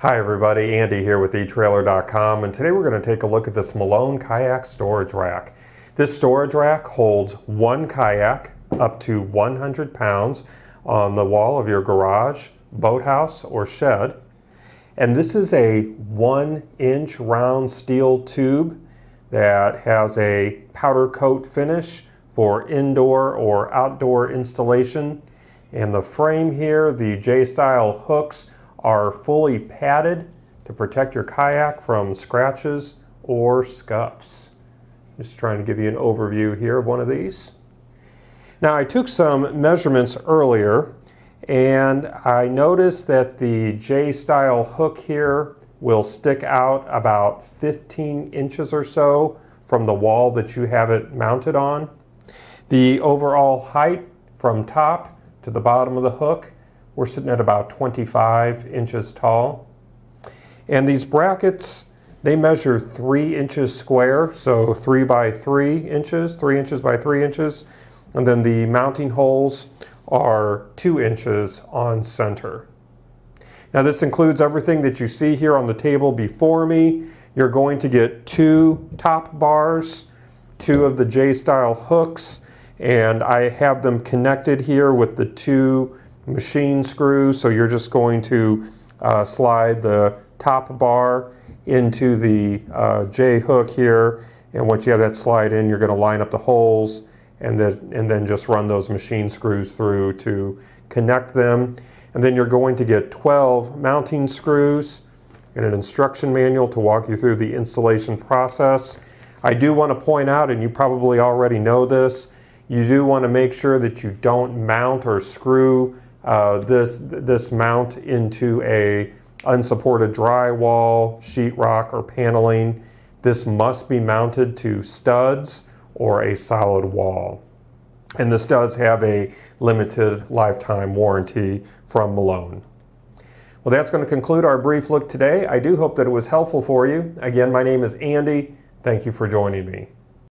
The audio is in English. Hi everybody, Andy here with eTrailer.com, and today we're going to take a look at this Malone kayak storage rack. This storage rack holds one kayak up to 100 pounds on the wall of your garage, boathouse, or shed. And this is a 1-inch round steel tube that has a powder coat finish for indoor or outdoor installation. And the frame here, the J-style hooks, are fully padded to protect your kayak from scratches or scuffs. Just trying to give you an overview here of one of these. Now, I took some measurements earlier and I noticed that the J-style hook here will stick out about 15 inches or so from the wall that you have it mounted on. The overall height from top to the bottom of the hook, we're sitting at about 25 inches tall. And these brackets, they measure 3 inches square, so 3 by 3 inches, 3 inches by 3 inches. And then the mounting holes are 2 inches on center. Now this includes everything that you see here on the table before me. You're going to get 2 top bars, 2 of the J-style hooks, and I have them connected here with the 2 machine screws, so you're just going to slide the top bar into the J hook here, and once you have that slide in, you're going to line up the holes and then just run those machine screws through to connect them. And then you're going to get 12 mounting screws and an instruction manual to walk you through the installation process. I do want to point out, and you probably already know this, you do want to make sure that you don't mount or screw this mount into a unsupported drywall, sheetrock, or paneling. This must be mounted to studs or a solid wall. And the studs have a limited lifetime warranty from Malone. Well, that's going to conclude our brief look today. I do hope that it was helpful for you. Again, my name is Andy. Thank you for joining me.